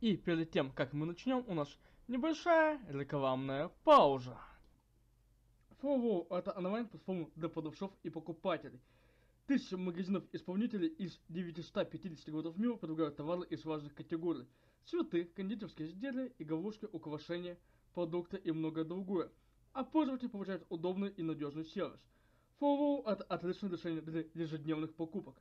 И перед тем, как мы начнем, у нас небольшая рекламная пауза. Flowwow – это онлайн-платформа для продавцов и покупателей. Тысячи магазинов-исполнителей из 950 городов мира предлагают товары из разных категорий. Цветы, кондитерские изделия, игрушки, украшения, продукты и многое другое. А пользователи получают удобный и надежный сервис. Flowwow – это отличное решение для ежедневных покупок.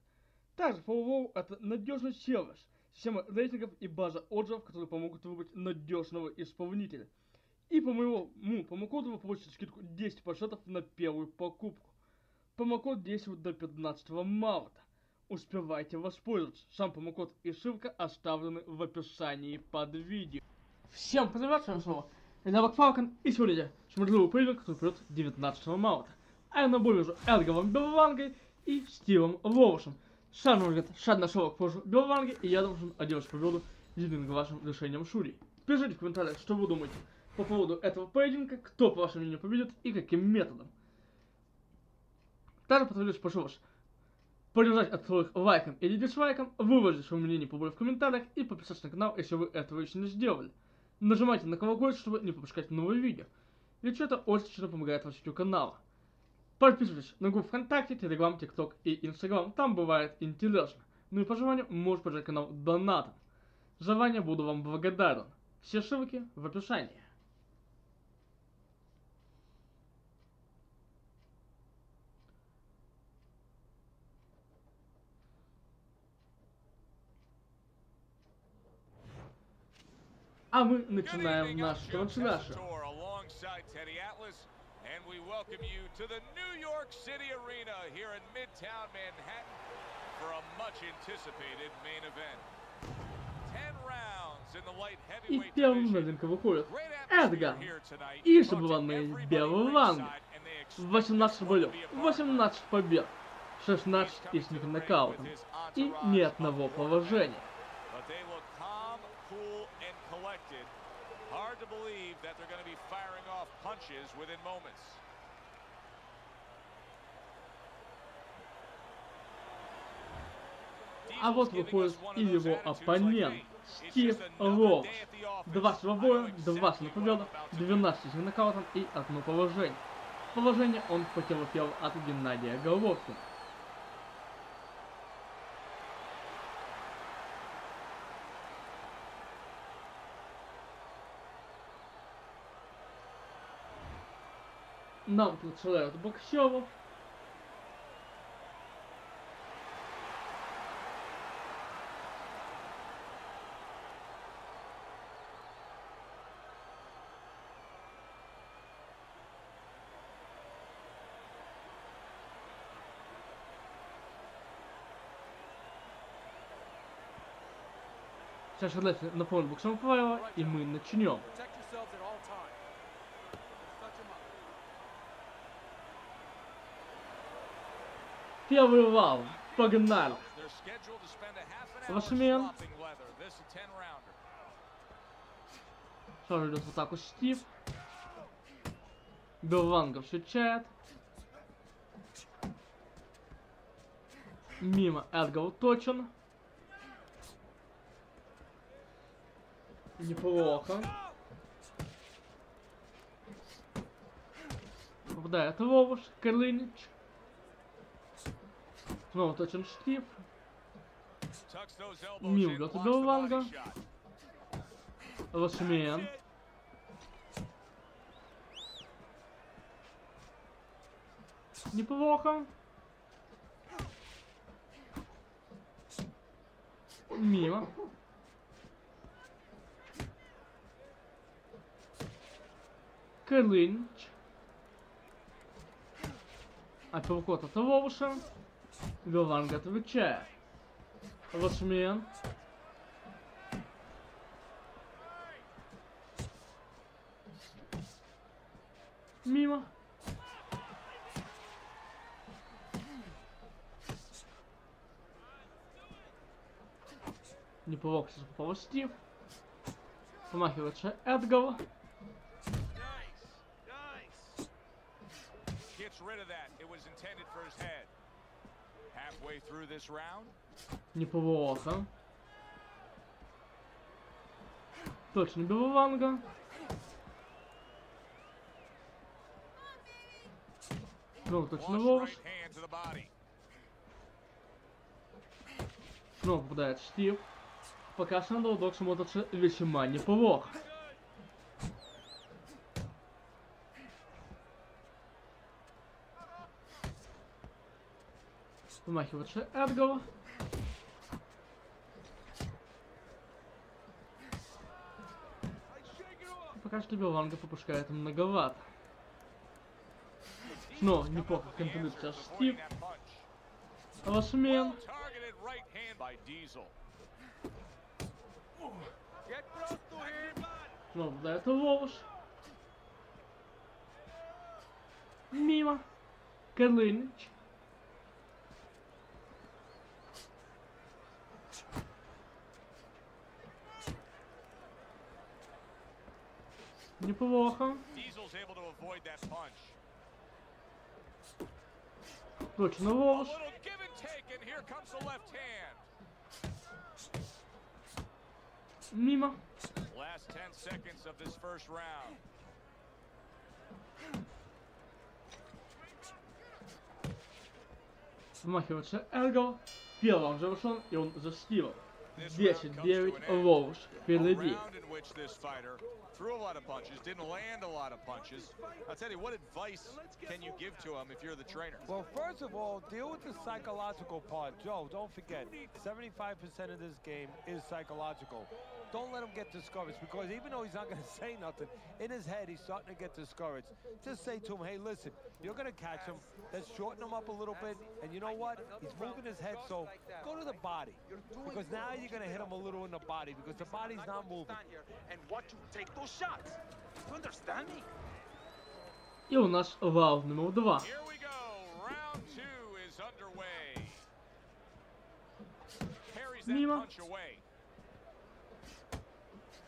Также Flowwow – это надежный сервис, система рейтингов и база отзывов, которые помогут выбрать надежного исполнителя. И по моему промокоду вы получите скидку 10% на первую покупку. Промокод действует до 15 марта. Успевайте воспользоваться. Сам промокод и ссылка оставлены в описании под видео. Всем привет, с вами снова я, Black Falcon, и сегодня я смотрю превью, который придет 19 марта. А я на бой между Эдгаром Берлангой и Стивом Роллсом. Сам он говорит, шаг нашел к позже Берланги, и я должен одержать победу единым вашим решением судей. Пишите в комментариях, что вы думаете по поводу этого поединка, кто, по вашему мнению, победит и каким методом. Также подпишитесь, прошу вас, поддержать от своих лайком или дизлайком, выразить свое мнение по в комментариях и подписаться на канал, если вы этого еще не сделали. Нажимайте на колокольчик, чтобы не пропускать новые видео, ведь это очень сильно помогает развитию канала. Подписывайтесь на группу ВКонтакте, Телеграм, ТикТок и Инстаграм, там бывает интересно. Ну и по желанию, можете поддержать канал донатом. Заранее буду вам благодарен. Все ссылки в описании. А мы начинаем наш трансляцию. And we welcome you to the New York City Arena here in Midtown Manhattan for a much-anticipated main event. 10 rounds in the light heavyweight division. Эдгар и Стив Берланга. 18 боев, 18 побед, 16 из них нокаутом и ни одного поражения. Hard to believe that they're going to be firing off punches within moments. А вот выходит и его оппонент Стив Роллс. 20 боя, 20 побед, 12 нокаутом и 1 положение. Положение он потерпел от Геннадия Головкина. Нам предлагают боксеров. Сейчас я напомню боксовые правила, и мы начнем. Первый раунд. Погнали. Лошмен. Сразу идет в атаку Стив. Берланга встречает. Мимо Эдгар уточен. Неплохо. Попадает Роллс, Крылынич. Снова точен Стив. Мимо идет Берланга. Лошмен. Неплохо. Мимо. Крылынич. Апперкот от Роллса. Берланга отвечает. Лошмен. Мимо. Неплохо сейчас попал Стив. Помахивается Эдгар. Неплохо. Точно Берланга. Снова точно Роллс. Снова попадает Стив. Пока что даудок смотрится весьма неплохо. Вымахивается Эдгар. Пока что Берланга попускает многовато. Но неплохо контролирует сейчас Стив. Лошмен. Но до этого Волош. Мимо. Калыныч. Неплохо. Точно Волош. Мимо. Вмахивается Эдгар. Первым завершен, и он застил. 10-9 Волош впереди. Well, first of all, deal with the psychological part. Joe, don't forget, 75% of this game is psychological. Don't let him get discouraged, because even though he's not going to say nothing, in his head he's starting to get discouraged. Just say to him, hey, listen, you're going to catch him. Let's shorten him up a little bit, and you know what? He's moving his head, so go to the body, because now you're going to hit him a little in the body, because the body's not moving. And what to take those shots. You understand me? И у нас раунд номер 2. Мимо.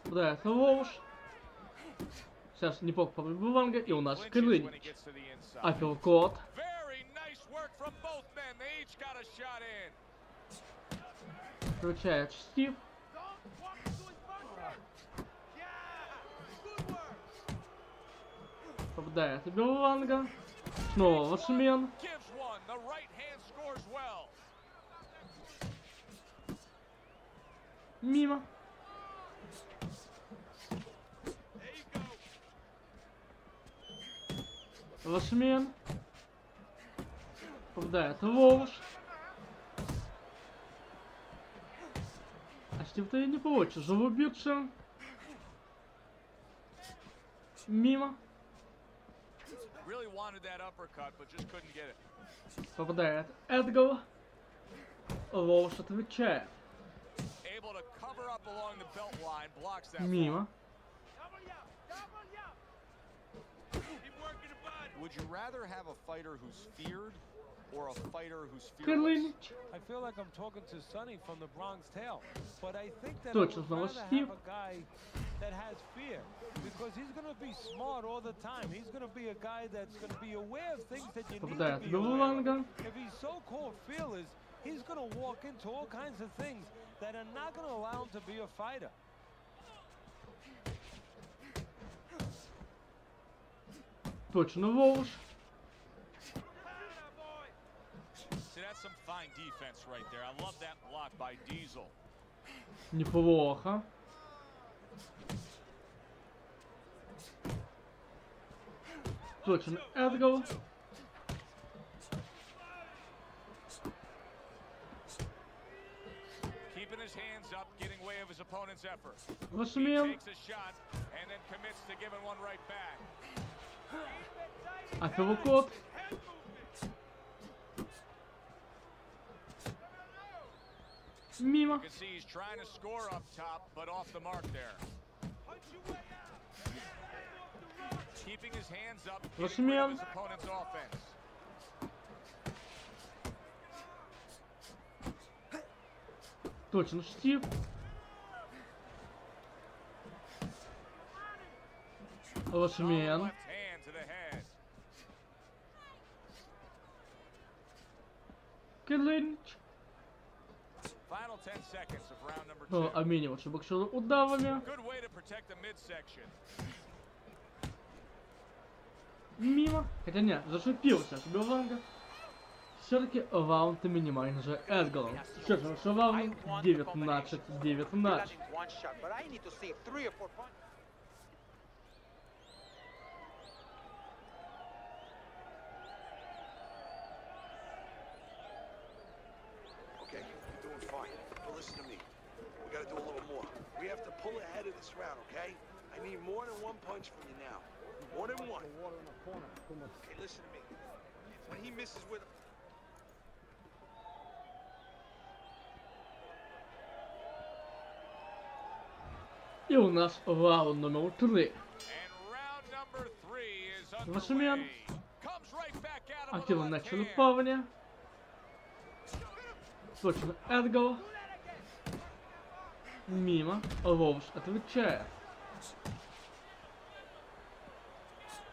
Да, это Волош. Сейчас неплохо по Берланга, и у нас Калынич. Апперкот. Включает Стив. Попадает Берланга. Снова Лошмен. Мимо. Лошмен. Попадает Волош. А Стив-то и не получится зарубиться. Мимо. Попадает Эдгар. Волош отвечает. Мимо. Would you rather have a fighter who's feared or a fighter who's fearless? I feel like I'm talking to Sonny from the Bronx Tale, but I think that I would rather have a guy that has fear, because he's going to be smart all the time. He's going to be a guy that's going to be aware of things that you need to be aware of. If he's so-called fearless, he's going to walk into all kinds of things that are not going to allow him to be a fighter. Точно Волош. Неплохо. Точно Эдгар. Лошмен. Апперкот. Мимо. Лошмен. Точно Стив. Лошмен. Калыныч. Обмениваться боксером удавами. Мимо. Хотя нет, зашипился от Берланга. Все-таки раунд минимальный же Эдгаром. Сейчас же раунд 19-19. И у нас раунд номер 3. Вашмен активно начали парня. Сочно Эдгар. Мимо. Роллс отвечает.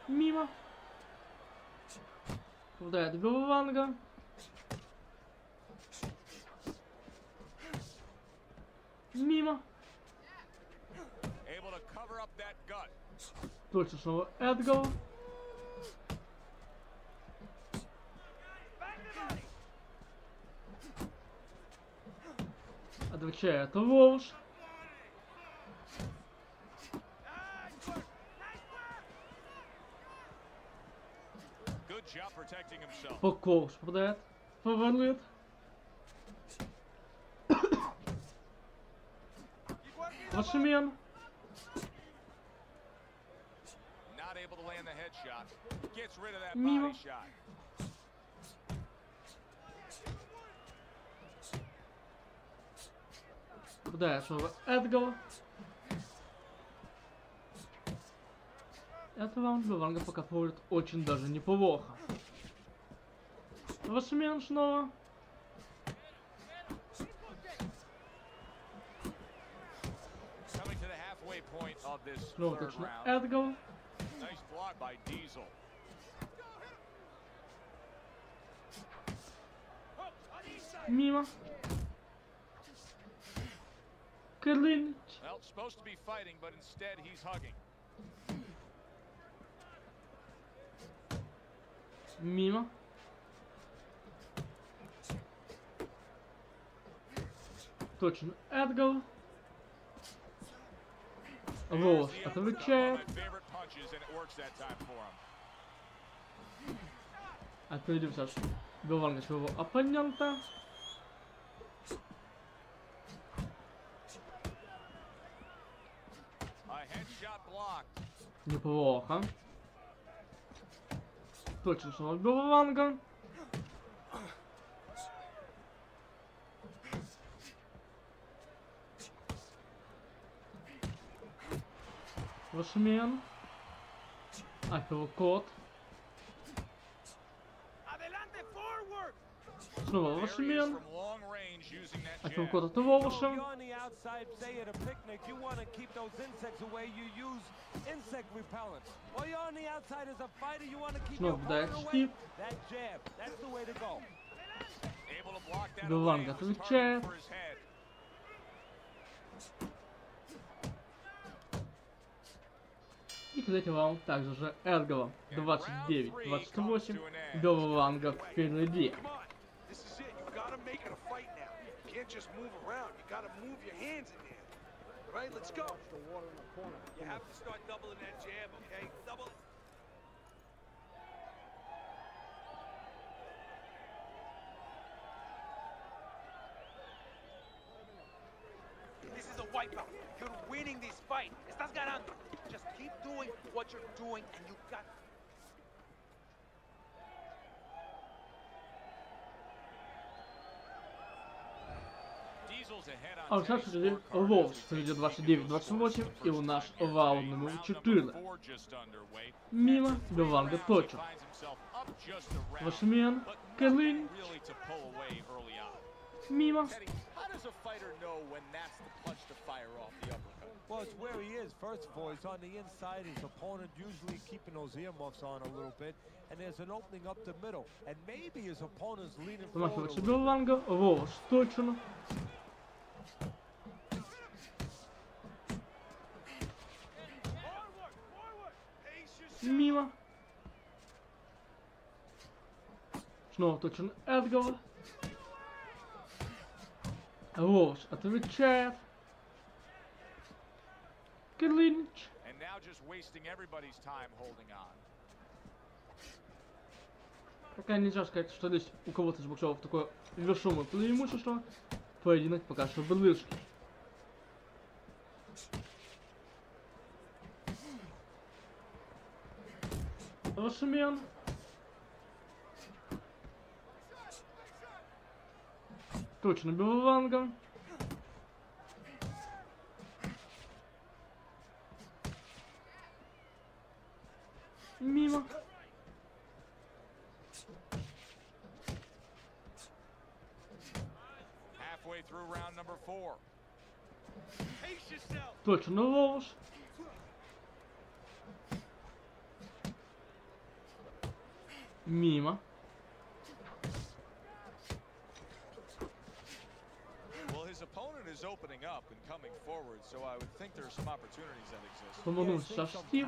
Мимо. Вдает Берланга. Мимо. Точно снова Эдгар. Отвечает Роллс. Фокус попадает, фаворит. Вашмен. Мимо. Попадает снова Эдгар. Этот раунд Берланга пока проводит очень даже неплохо. Вашмен снова. Снова точно Эдгар. Мимо. Крыльч. Мимо. Точно Эдгар. Волос отвечает. Отведемся от Берланга своего оппонента. Неплохо. Точно снова Берланга. Вашмен. Апелкот. Снова Вашмен. Апелкот от Волоша. Снова дает Стив. Берланга отвечает. И третий раунд также же Эдгаром. 29-28. Берланга впереди. А сейчас Роллс ведет 29-28, и у нас раунд номер 4. Мимо Берланга точит. Вашмен, Кэллинч. Мимо. Well, it's where he is. First of all, he's on the inside. His opponent usually keeping those earmuffs on a little bit, and there's an opening up the middle, and maybe his opponent's leaning forward. Берланга, Роллс точно. Мимо. Снова точен Эдгар. Роллс отвечает. Клинч. Пока нельзя сказать, что здесь у кого-то из боксеров такое вершимое преимущество. Поединок пока что был вышки. Рашмен. Точно Берланга. Мимо. Точно Роллс. Мимо. Помогнул сейчас Стив.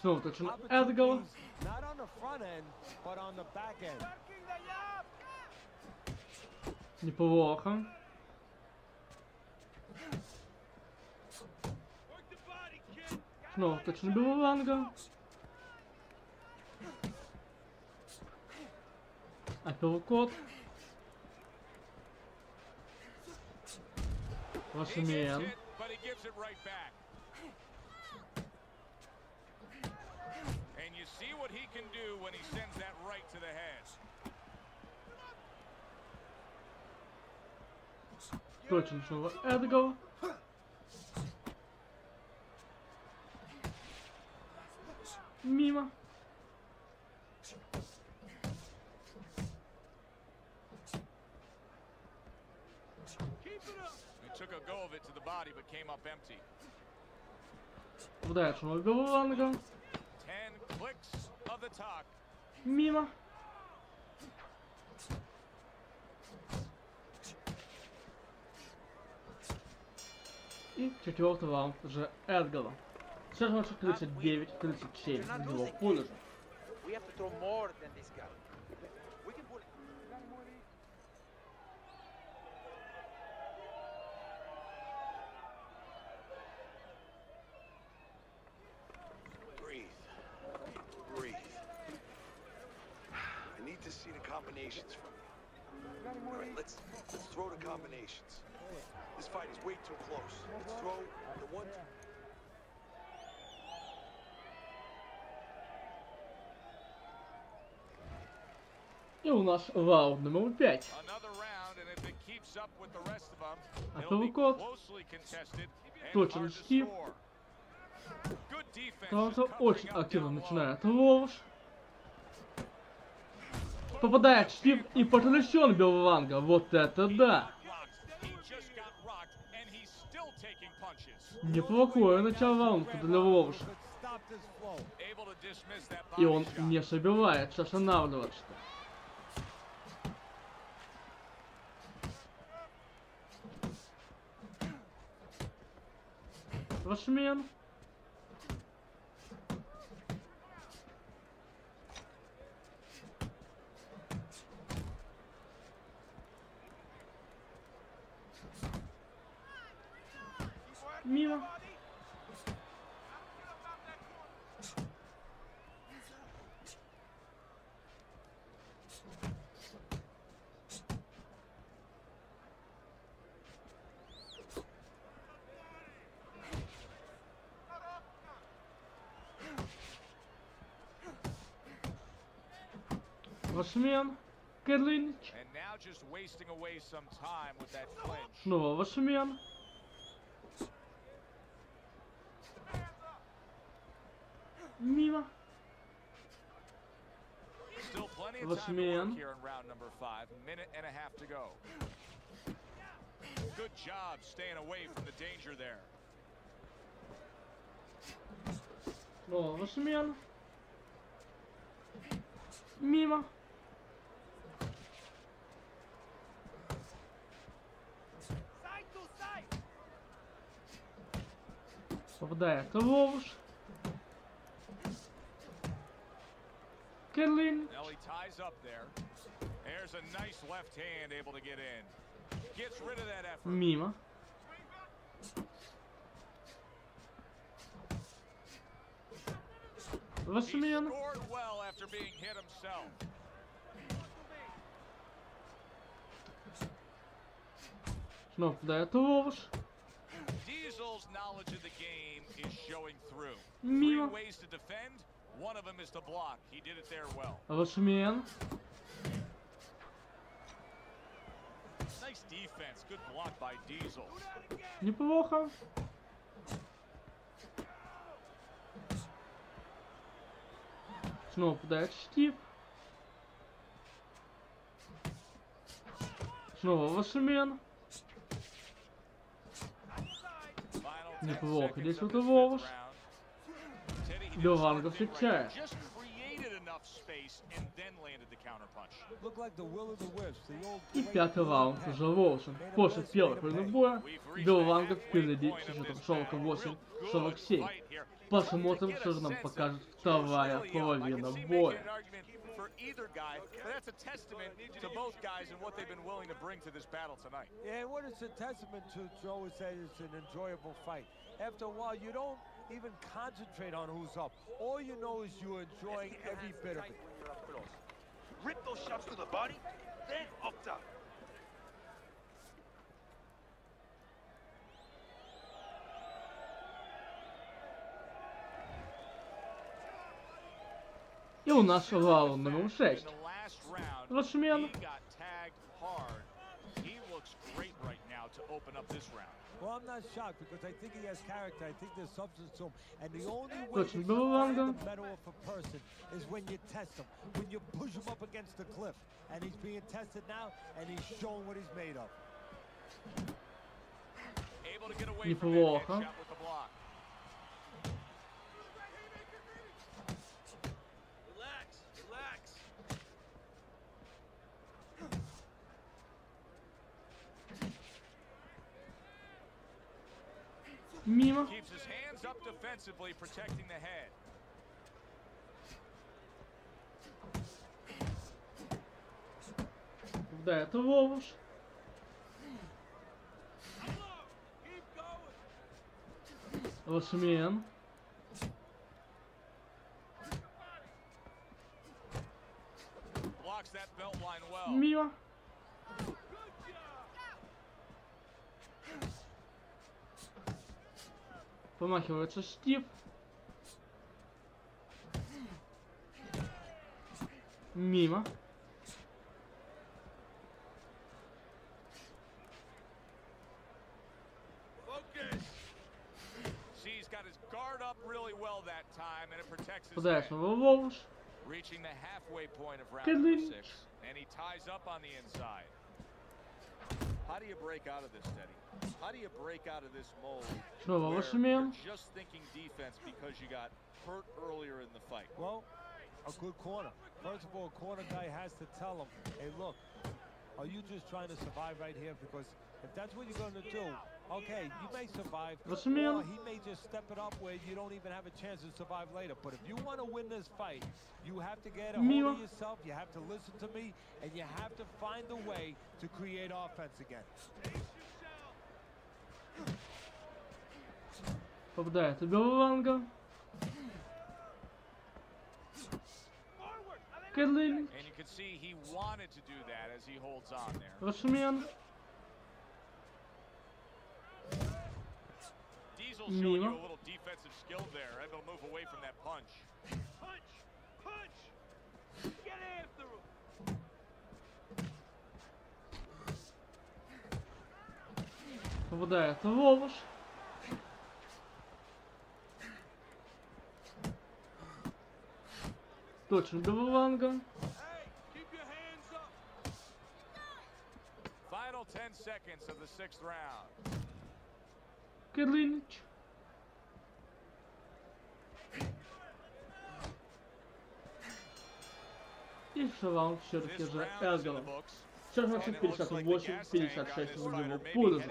Снова точно Эдгар. Неплохо. Снова точно Берланга. Апперкот. Рашмен. Точно снова Эдгар. Мимо. Вдается на Берланга. Мимо. И четвертый раунд уже Эдгара. Сейчас у нас 39-37 его пулежа. Let's throw the combinations. This fight is way too close. Let's throw the one. И у нас раунд номер 5. Апперкот. Точно Стив. Тоже очень активно начинает Роллс. Попадает Стив и потрясен Берланга. Вот это да! Неплохое начало раунда для Роллса. И он не собирается останавливаться. Рашмен. Мимо. Рашмен. Кэдлинч. Снова Рашмен. Мимо. Рашмен. О, Рашмен. Мимо. Попадает Роллс. Killing. Now he ties up there. There's a nice left hand able to get in. Gets rid of that effort. Мимо. He scored well after being hit himself. Снова дает ловушь. Diesel's knowledge of the game is showing through. Three ways to defend. One of them is to block. He did it there well. Лошмен. Nice defense. Good block by Diesel. Неплохо. Снова подает Штив. Снова Лошмен. Неплохо. Здесь вот Волош. Берланга встречает. И пятый раунд уже Волошем. После первых минут боя Берланга впереди с счетом 48-47. Посмотрим, что же нам покажет вторая половина боя. For either guy, but that's a testament to both guys and what they've been willing to bring to this battle tonight. Yeah, what it's a testament to, Joe, is that it's an enjoyable fight. After a while, you don't even concentrate on who's up. All you know is you're enjoying every bit of it. Rip those shots to the body, then up top. И у нас раунд номер 6. Лошмен. Точно Берланга. Неплохо. Мимо. Да, это Вовуш. Лошмен. Мимо. Помахивается Штив. Мимо. Подальше его Волош. Калинич. How do you break out of this, Teddy? How do you break out of this mold? Just thinking defense because you got hurt earlier in the fight. Well, a good corner. First of all, a corner guy has to tell him, hey, look, are you just trying to survive right here? Because if that's what you're going to do, okay, you may survive. Or he may just step it up where you don't even have a chance to survive later. But if you want to win this fight, you have to get a hold of yourself. You have to listen to me, and you have to find a way to create offense again. Попадает Берланга. Кэдлин. Лошмен. Мимо. Попадает Волош. Точно Берланга. Калинич. И шалом все-таки же Эдгар 48, 56 выиграл пользу.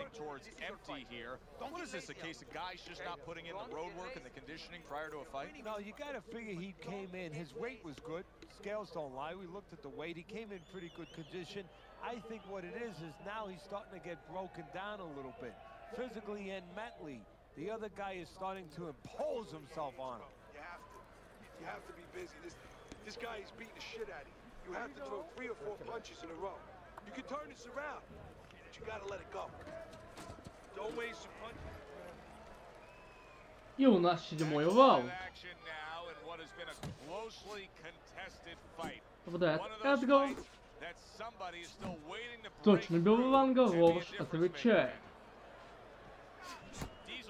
This guy is beating the shit out of you. You have to throw 3 or 4 punches in a row. You can turn this around, but you gotta let it go. Don't waste your punch. И у нас седьмой вау. Попадает Эдгар. Точно Берланга, Роллс отвечает.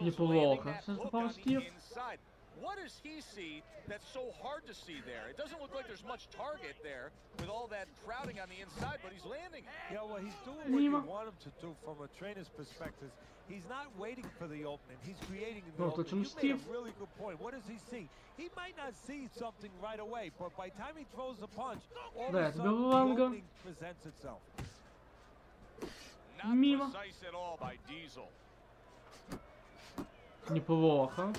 Неплохо. Состав Стив. What does he see that's so hard to see there? It doesn't look like there's much target there with all that crowding on the inside, but he's landing. Yeah, well, he's doing what you want him to do from a trainer's perspective. He's not waiting for the opening. He's creating the opening. You made a really good point. What does he see? He might not see something right away, but by the time he throws the punch, all of a sudden the opening presents itself. Not precise at all by Diesel. Неплохо.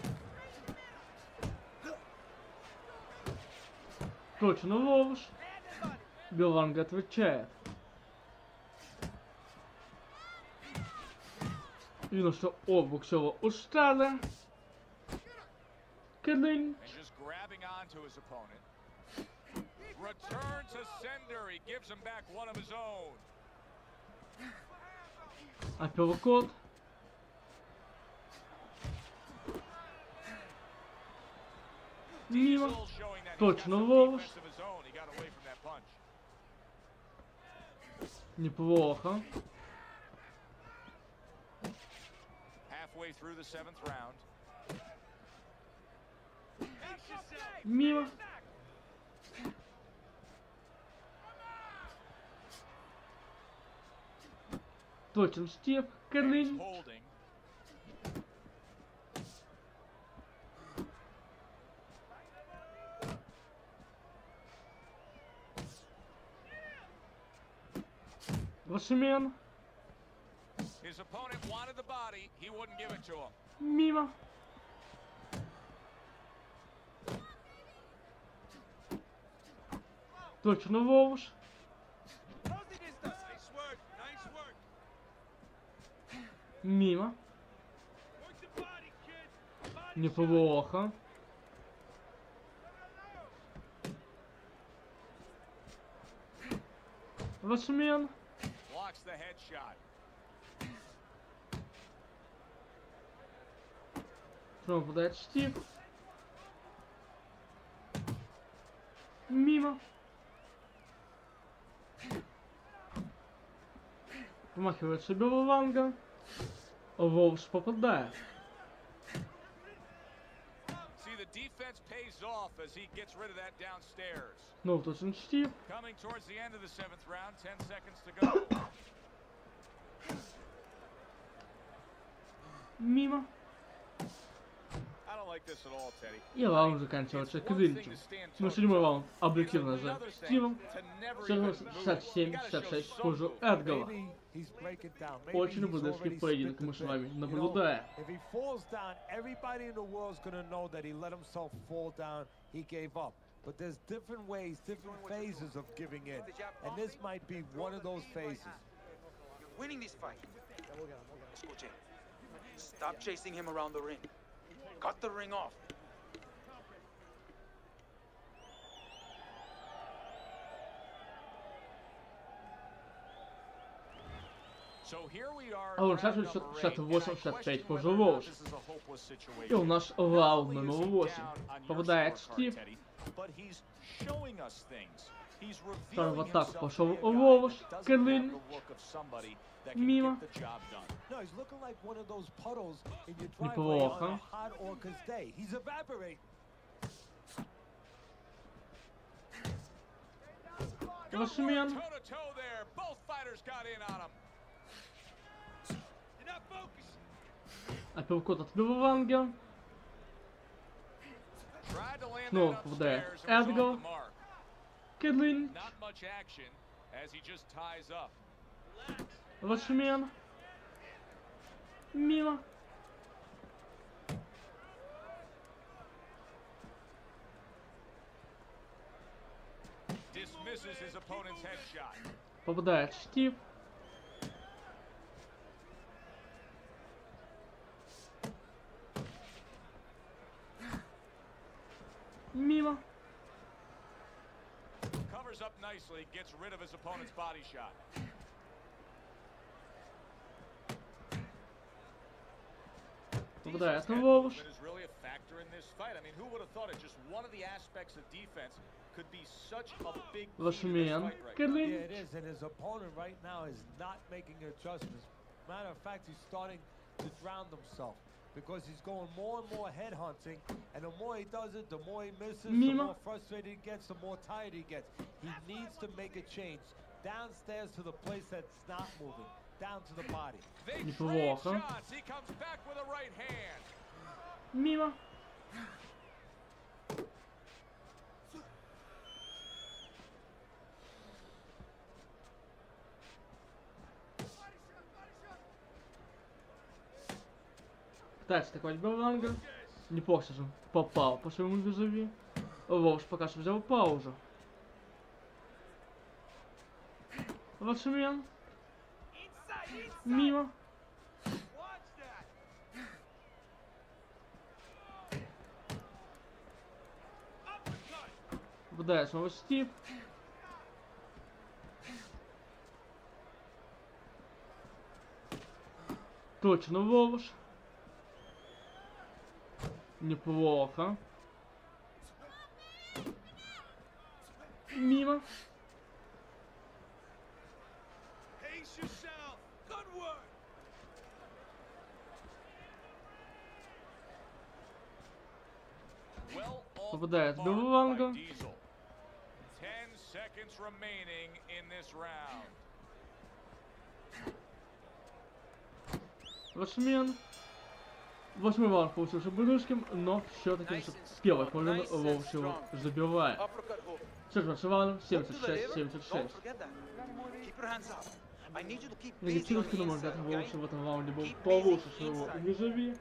Точно Роллс. Берланга отвечает. Видно, что оба боксера устали. Кадынь. Апперкот. Мимо. Точно Роллс. Неплохо. Мимо. Точно Стив. Калин. Вашимен. Мимо. Точно Роллс. Мимо. Неплохо. Вашимен. The headshot. Попадает Стив. Мимо. Вмахивается Берланга. Роллс попадает. Ну, точно Стив. Мимо. И раунд заканчивается квинтом. Но седьмой раунд объективно за Стивом. 67-66 хуже Эдгара. Очень близкий поединок мы с вами наблюдаем. But there's different ways, different phases of giving in, and this might be one of those phases. You're winning this fight. Stop chasing him around the ring. Cut the ring off. А у нас 68-65 по Роллс. И у нас раунд номер 8. Попадает Стив. Второй в атаку пошел Роллс. Кэдлин. Мимо. Неплохо. Рашмен. Апперкот от Берланга. Снова попадает Эдгар. Кэдлин. Рашмен. Мимо. Попадает Стив. Мимо. Попадает на Волош. Лошмен. Кэдлин. Because he's going more and more headhunting, and the more he does it, the more he misses, the more frustrated he gets, the more tired he gets. He needs to make a change. Downstairs to the place that's not moving. Down to the body. They trade shots. He comes back with a right hand. Mima. Пытается атаковать Берланга. Неплохо же попал по своему визави. Роллс пока что взял паузу. Рашмен. Мимо. Попадает снова Стив. Точно Роллс. Неплохо. Мимо. Попадает Берланга. Рашмен. Восьмой раунд получился брюшким, но все-таки с первых моментов Роллс его забивает. Все же с раундом 76-76. Негативушки, но может Роллс в этом раунде был получше своего визави.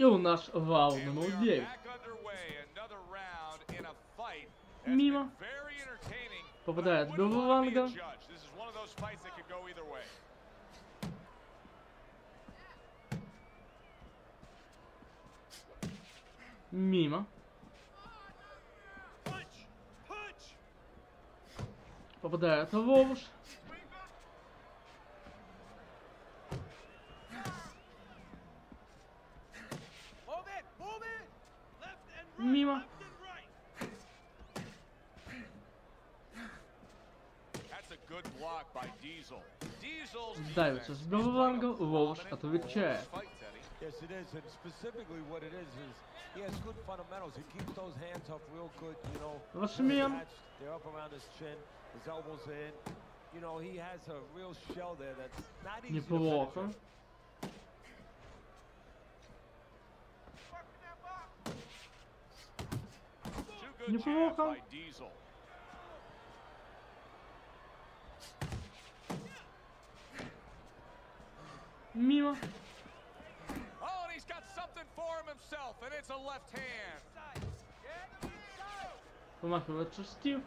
И у нас раунд номер 9. Мимо. Попадает Берланга. Мимо. Попадает Роллс. Мимо. Давится с Берланга, Роллс отвечает. Рашмен. Неплохо. Неплохо. Мимо. Помахивается Стив.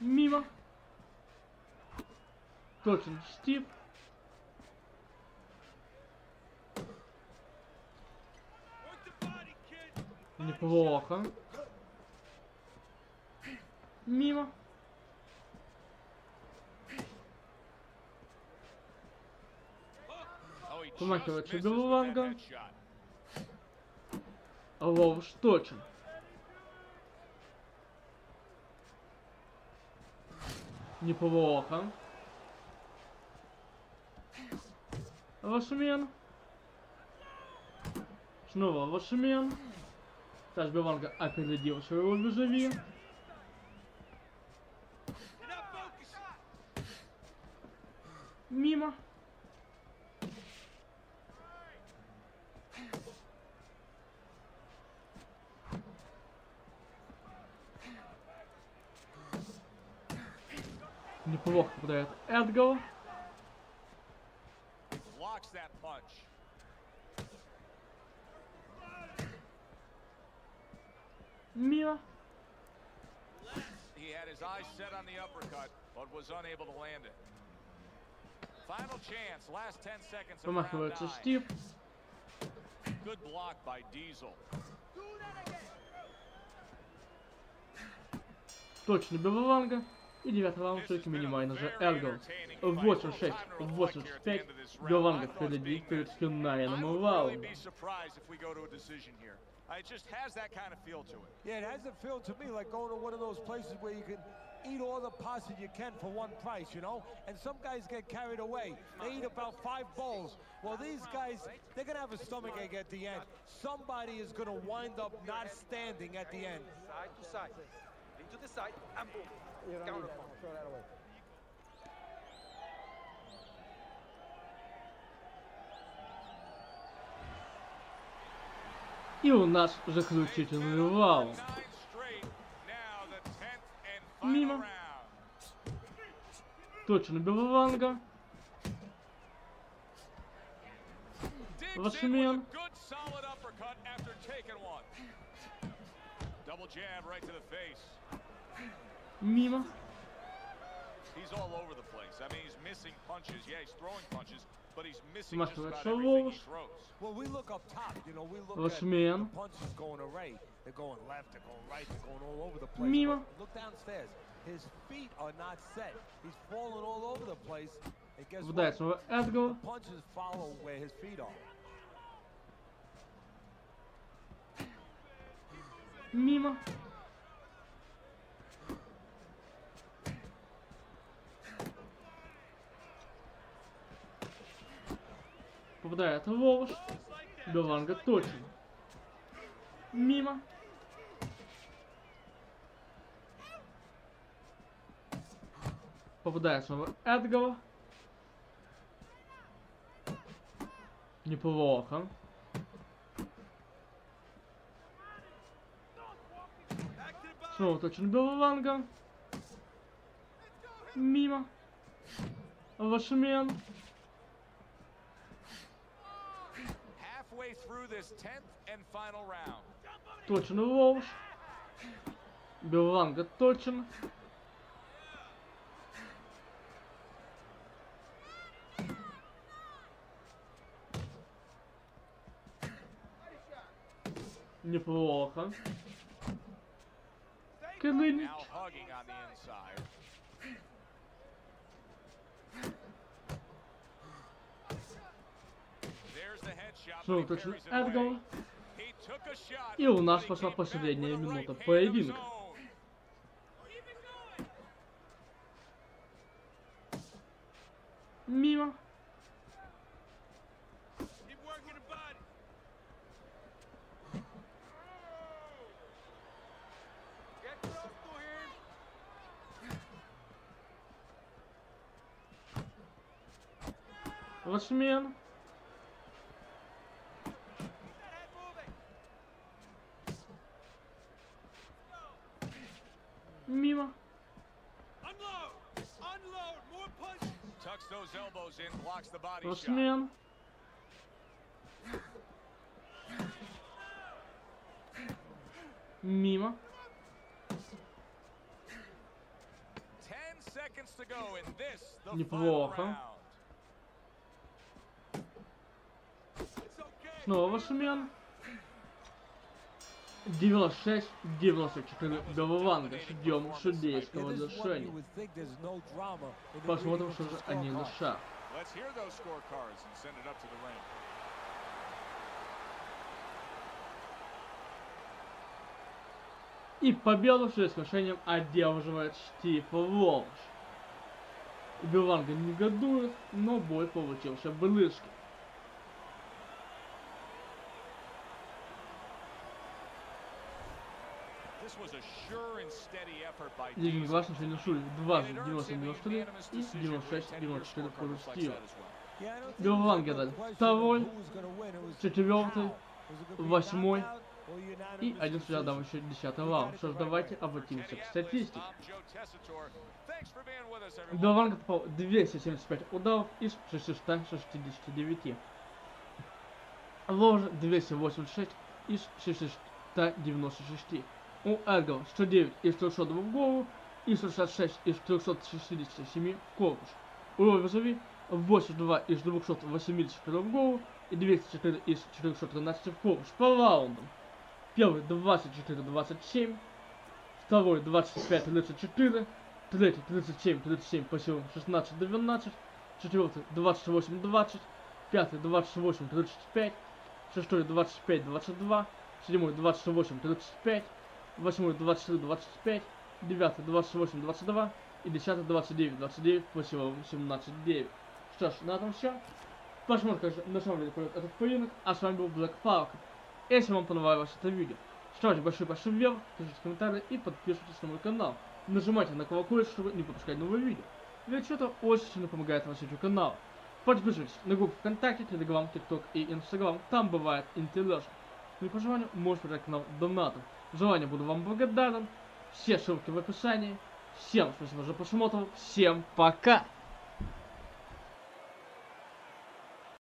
Мимо. Точно Стив. Неплохо. Мимо. Помахивается Берланга. Роллс точен. неплохо. Вашмен. Снова Вашмен. Таш Берланга опередил своего бежеви. Мимо. Неплохо подает Эдгар. Мимо. Помахивается Стив. Точно Берланга. И 9 раунд все-таки мини-майнажа Эдгар. 8-6, 8-5. Берланга впереди перед финальным раундом. It just has that kind of feel to it. Yeah, it has a feel to me like going to one of those places where you can eat all the pasta you can for one price, you know? And some guys get carried away. They eat about 5 bowls. Well, these guys, they're going to have a stomachache at the end. Somebody is going to wind up not standing at the end. Side to side. Lean to the side and boom. Counterpunch. Throw that away. И у нас заключительный раунд. Мимо. Точно Берланга. Вашмен. Мимо. Смахивается Роллс. Вашмен. Мимо. Вдает снова Эдгар. Мимо. Попадает Волош. Берланга точно. Мимо. Попадает снова Эдгар. Неплохо. Снова точно Берланга. Мимо. Вашмен. Точно Роллс. Берланга точен. Неплохо. Кеннеди. Снова точно Эдгар. И у нас пошла последняя минута поединка. Мимо. Вашмен. Мимо. Вашмен. Мимо. Неплохо. Снова Вашмен. 96-94 Берланга. Ждем судейского завершения. Посмотрим, что же они решат. И победу в связи с решением одерживает Стив Роллс. Берланга негодует, но бой получился близким. Единогласно финишует 20-90-93 и 96-94 в пользу Стива. Берланга дали 2-й, 4-й, 8-й и 1 сюда давающий 10-й раунд. Что ж, давайте обратимся к статистике. Берланга попал 275 ударов из 669. Лоуз 286 из 696. У Эдгара 109 из 300 в голову и 166 из 367 в корпус. У Роллса 82 из 284 в голову и 204 из 413 в корпус по раундам. Первый 24-27, второй 25-34, третий 37-37 по силам 16-12, четвертый 28-20, пятый 28-35, шестой 25-22, седьмой 28-35, восьмой 23-25, девятый 28-22 и десятый 29-29 по силам 17-9. Что ж, на этом все. Посмотрим, как же на самом деле пойдет этот поединок. А с вами был Black Falcon. Если вам понравилось это видео, ставьте большой вверх, пишите комментарии и подписывайтесь на мой канал. Нажимайте на колокольчик, чтобы не пропускать новые видео. Ведь это очень сильно помогает развитию канала. Подписывайтесь на группу ВКонтакте, Телеграм, ТикТок и Инстаграм. Там бывает интересно. При пожелании можете подать канал донатом. Желание буду вам благодарен. Все ссылки в описании. Всем спасибо за просмотр. Всем пока!